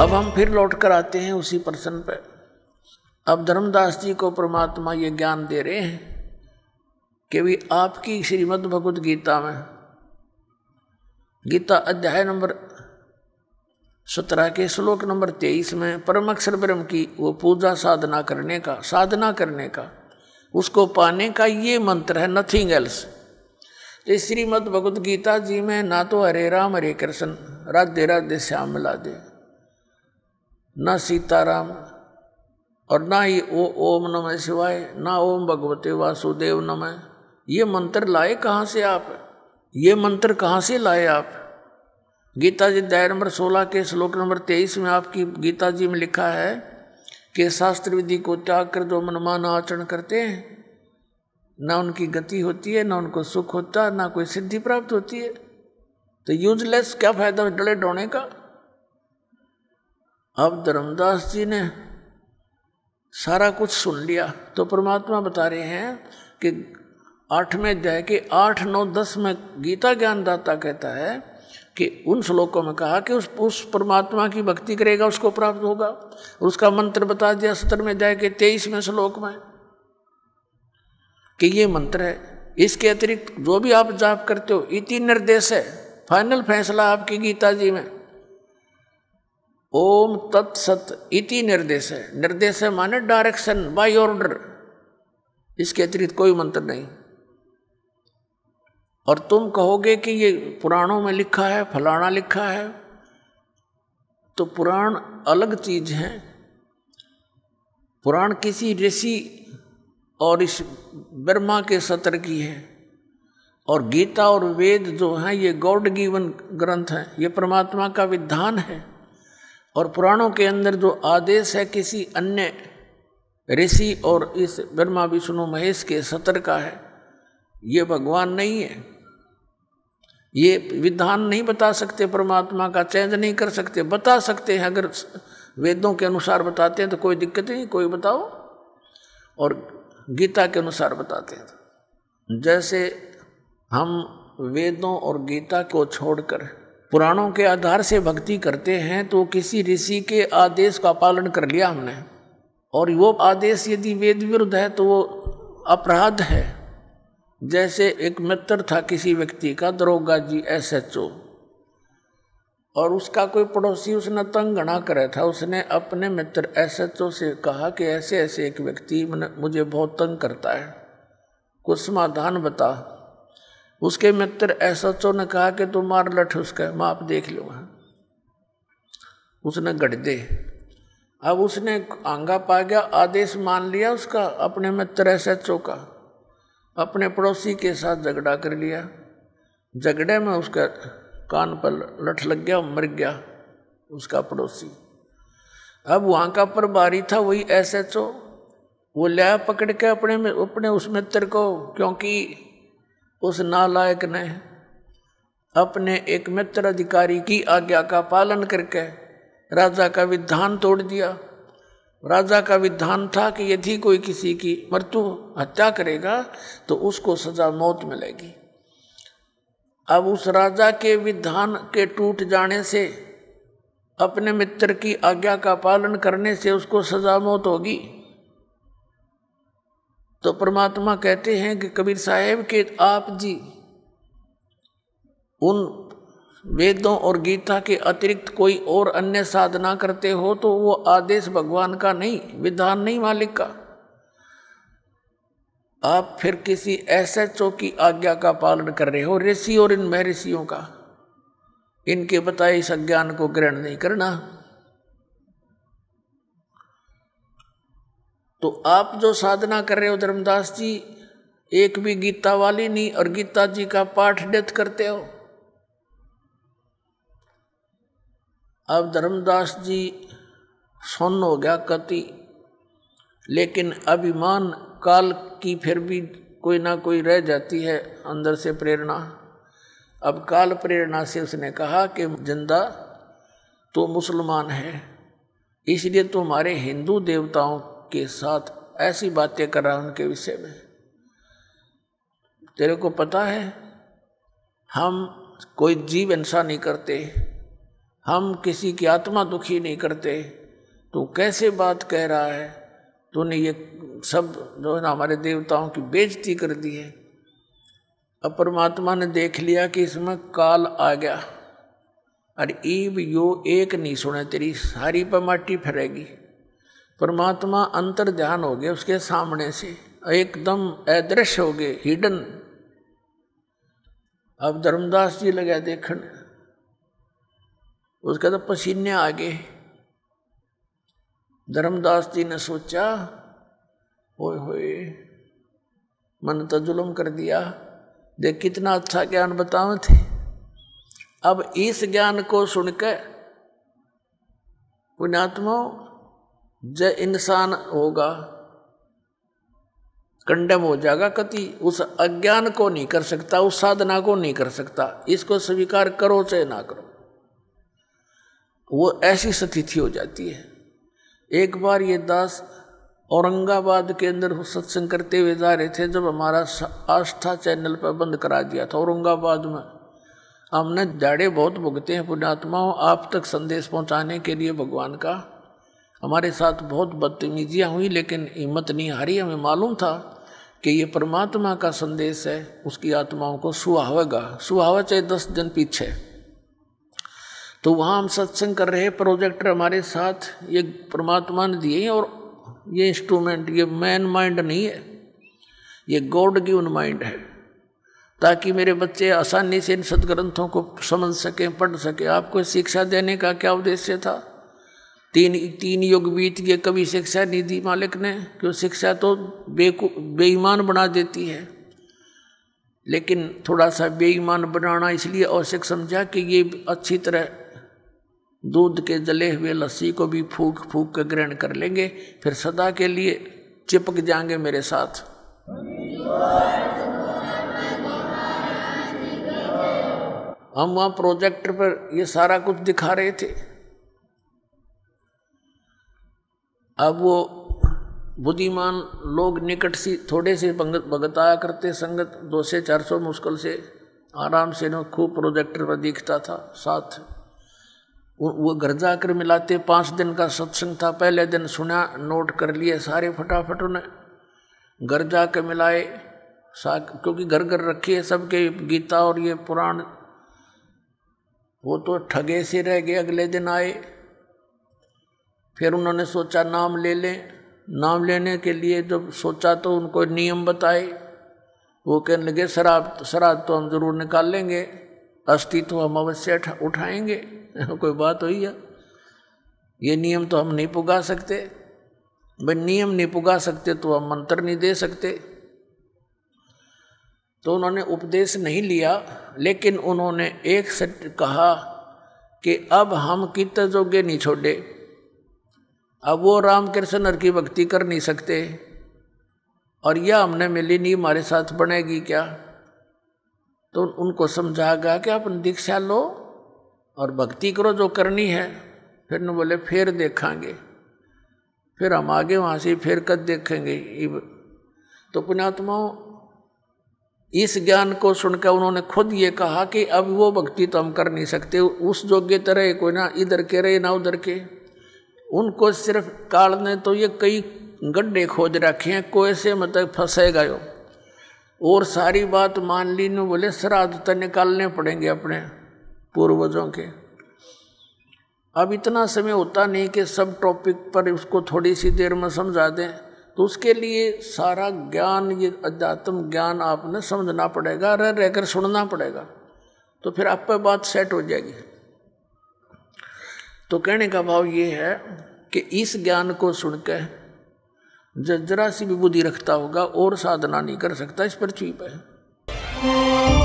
अब हम फिर लौट कर आते हैं उसी प्रश्न पर। अब धर्मदास जी को परमात्मा ये ज्ञान दे रहे हैं कि भी आपकी श्रीमद् भगवद गीता में, गीता अध्याय नंबर 17 के श्लोक नंबर 23 में परमाक्षर ब्रह्म की वो पूजा साधना करने का उसको पाने का ये मंत्र है, नथिंग एल्स। तो श्रीमद् भगवद गीता जी में ना तो हरे राम हरे कृष्ण राधे राधे श्याम मिला दे, ना सीताराम, और ना ही ओम नमः शिवाय, ना ओम भगवते वासुदेव नमः। ये मंत्र लाए कहाँ से आप? ये मंत्र कहाँ से लाए आप? गीता जी अध्याय नंबर 16 के श्लोक नंबर 23 में आपकी गीता जी में लिखा है कि शास्त्र विधि को त्याग कर जो मनमाना आचरण करते हैं, ना उनकी गति होती है, ना उनको सुख होता, ना कोई सिद्धि प्राप्त होती है। तो यूजलेस, क्या फायदा डले डोने का। अब धर्मदास जी ने सारा कुछ सुन लिया। तो परमात्मा बता रहे हैं कि 8वें अध्याय के 8, 9, 10 में गीता ज्ञानदाता कहता है कि उन श्लोकों में कहा कि उस परमात्मा की भक्ति करेगा उसको प्राप्त होगा। उसका मंत्र बता दिया 17वें अध्याय के 23वें श्लोक में कि ये मंत्र है। इसके अतिरिक्त जो भी आप जाप करते हो, इति निर्देश है, फाइनल फैसला आपकी गीता जी में, ओम तत्सत इति निर्देश है। निर्देश है माने डायरेक्शन, बाय ऑर्डर। इसके अतिरिक्त कोई मंत्र नहीं। और तुम कहोगे कि ये पुराणों में लिखा है, फलाना लिखा है, तो पुराण अलग चीज है। पुराण किसी ऋषि और इस ब्रह्मा के सत्र की है, और गीता और वेद जो हैं ये गॉड गिवन ग्रंथ हैं, ये परमात्मा का विधान है। और पुराणों के अंदर जो आदेश है किसी अन्य ऋषि और इस ब्रह्मा विष्णु महेश के सत्र का है, ये भगवान नहीं है। ये विधान नहीं बता सकते, परमात्मा का चेंज नहीं कर सकते। बता सकते हैं अगर वेदों के अनुसार बताते हैं तो कोई दिक्कत नहीं, कोई बताओ, और गीता के अनुसार बताते हैं। जैसे हम वेदों और गीता को छोड़कर पुराणों के आधार से भक्ति करते हैं तो किसी ऋषि के आदेश का पालन कर लिया हमने, और वो आदेश यदि वेद विरुद्ध है तो वो अपराध है। जैसे एक मित्र था किसी व्यक्ति का, दरोगा जी SHO, और उसका कोई पड़ोसी उसने तंग घना करे था। उसने अपने मित्र SHO से कहा कि ऐसे ऐसे एक व्यक्ति मुझे बहुत तंग करता है, कुछ समाधान बता। उसके मित्र SHO ने कहा कि तुम मार लठ उसका, माप देख लो। उसने गड़ दे। अब उसने आंगा पा गया, आदेश मान लिया उसका, अपने मित्र SHO का, अपने पड़ोसी के साथ झगड़ा कर लिया। झगड़े में उसका कान पर लठ लग गया, मर गया उसका पड़ोसी। अब वहाँ का प्रभारी था वही SHO, वो लिया पकड़ के अपने उस मित्र को, क्योंकि उस नालायक ने अपने एक मित्र अधिकारी की आज्ञा का पालन करके राजा का विधान तोड़ दिया। राजा का विधान था कि यदि कोई किसी की मृत्यु हत्या करेगा तो उसको सजा मौत मिलेगी। अब उस राजा के विधान के टूट जाने से, अपने मित्र की आज्ञा का पालन करने से उसको सजा मौत होगी। तो परमात्मा कहते हैं कि कबीर साहेब के आप जी उन वेदों और गीता के अतिरिक्त कोई और अन्य साधना करते हो तो वो आदेश भगवान का नहीं, विधान नहीं, मालिक का। आप फिर किसी SHO की आज्ञा का पालन कर रहे हो, ऋषि और इन महर्षियों का। इनके बताए इस अज्ञान को ग्रहण नहीं करना। तो आप जो साधना कर रहे हो धर्मदास जी, एक भी गीता वाली नहीं, और गीता जी का पाठ डेथ करते हो। अब धर्मदास जी सुन्न हो गया कति, लेकिन अभिमान काल की फिर भी कोई ना कोई रह जाती है अंदर से प्रेरणा। अब काल प्रेरणा से उसने कहा कि जिंदा तो मुसलमान है, इसलिए तुम्हारे हिंदू देवताओं के साथ ऐसी बातें कर रहा है उनके विषय में। तेरे को पता है हम कोई जीव हिंसा नहीं करते, हम किसी की आत्मा दुखी नहीं करते, तो कैसे बात कह रहा है, तूने ये सब जो है ना हमारे देवताओं की बेइज्जती कर दी है। अब परमात्मा ने देख लिया कि इसमें काल आ गया, और ईब यो एक नहीं सुने, तेरी सारी पर माटी फिरेगी। परमात्मा अंतर ध्यान हो गए उसके सामने से, एकदम अदृश्य हो गए, हिडन। अब धर्मदास जी लगा देखने, उसका तो पसीने आ गए। धर्मदास जी ने सोचा, ओए होए मन तो जुल्म कर दिया, देख कितना अच्छा ज्ञान बताओ थे। अब इस ज्ञान को सुनकर पुण्यात्मा जो इंसान होगा कंडम हो जाएगा, कति उस अज्ञान को नहीं कर सकता, उस साधना को नहीं कर सकता, इसको स्वीकार करो चाहे ना करो। वो ऐसी स्थिति हो जाती है। एक बार ये दास औरंगाबाद के अंदर सत्संग करते हुए जा रहे थे, जब हमारा आस्था चैनल पर बंद करा दिया था औरंगाबाद में। हमने जाड़े बहुत भुगते हैं पुण्यात्माओं, आप तक संदेश पहुंचाने के लिए भगवान का। हमारे साथ बहुत बदतमीजियाँ हुई, लेकिन हिम्मत नहीं हारी। हमें मालूम था कि ये परमात्मा का संदेश है, उसकी आत्माओं को सुहावेगा, सुहावा चाहे 10 दिन पीछे। तो वहाँ हम सत्संग कर रहे, प्रोजेक्टर हमारे साथ, ये परमात्मा ने दिए, और ये इंस्ट्रूमेंट, ये मैन माइंड नहीं है, ये गॉड गिवन माइंड है, ताकि मेरे बच्चे आसानी से इन सदग्रंथों को समझ सकें, पढ़ सकें। आपको शिक्षा देने का क्या उद्देश्य था? तीन युग बीत गए, कभी शिक्षा नहीं दी मालिक ने, क्यों? शिक्षा तो बेईमान बना देती है, लेकिन थोड़ा सा बेईमान बनाना इसलिए आवश्यक समझा कि ये अच्छी तरह दूध के जले हुए लस्सी को भी फूक फूक कर ग्रहण कर लेंगे, फिर सदा के लिए चिपक जाएंगे मेरे साथ। हम वहाँ प्रोजेक्टर पर ये सारा कुछ दिखा रहे थे। अब वो बुद्धिमान लोग निकट सी थोड़े से भगताया करते संगत, 200-400 मुश्किल से आराम से न खूब प्रोजेक्टर पर दिखता था। साथ वो घर जाकर मिलाते। 5 दिन का सत्संग था, पहले दिन सुना, नोट कर लिए सारे फटाफट, उन्हें घर जाकर मिलाए, क्योंकि घर घर रखी है सबके गीता और ये पुराण। वो तो ठगे से रह गए। अगले दिन आए, फिर उन्होंने सोचा नाम ले लें। नाम लेने के लिए जब सोचा तो उनको नियम बताए। वो कहने लगे शराब तो हम जरूर निकाल लेंगे, अस्थि तो हम अवश्य उठाएंगे, कोई बात हुई है? ये नियम तो हम नहीं पुगा सकते। भाई नियम नहीं पुगा सकते तो हम मंत्र नहीं दे सकते। तो उन्होंने उपदेश नहीं लिया, लेकिन उन्होंने एक सत्य कहा कि अब हम कित जोगे नहीं छोड़े। अब वो रामकृष्ण हर की भक्ति कर नहीं सकते, और यह हमने मिली नहीं, हमारे साथ बनेगी क्या? तो उनको समझा गया कि आप दीक्षा लो और भक्ति करो जो करनी है। फिर न बोले फिर देखांगे, फिर हम आगे वहाँ से फिर कद देखेंगे। तो पुण्यात्माओं, इस ज्ञान को सुनकर उन्होंने खुद ये कहा कि अब वो भक्ति तो हम कर नहीं सकते, उस योग्य तरह कोई ना इधर के रहे ना उधर के। उनको सिर्फ काल ने तो ये कई गड्ढे खोद रखे हैं, कोई से मतलब फंसे गए, और सारी बात मान ली न बोले श्राद्ध तो निकालने पड़ेंगे अपने पूर्वजों के। अब इतना समय होता नहीं कि सब टॉपिक पर उसको थोड़ी सी देर में समझा दें, तो उसके लिए सारा ज्ञान, ये अध्यात्म ज्ञान आपने समझना पड़ेगा, रह रहकर सुनना पड़ेगा, तो फिर आप पर बात सेट हो जाएगी। तो कहने का भाव ये है कि इस ज्ञान को सुनकर जरा सी भी बुद्धि रखता होगा और साधना नहीं कर सकता इस पृथ्वी पर।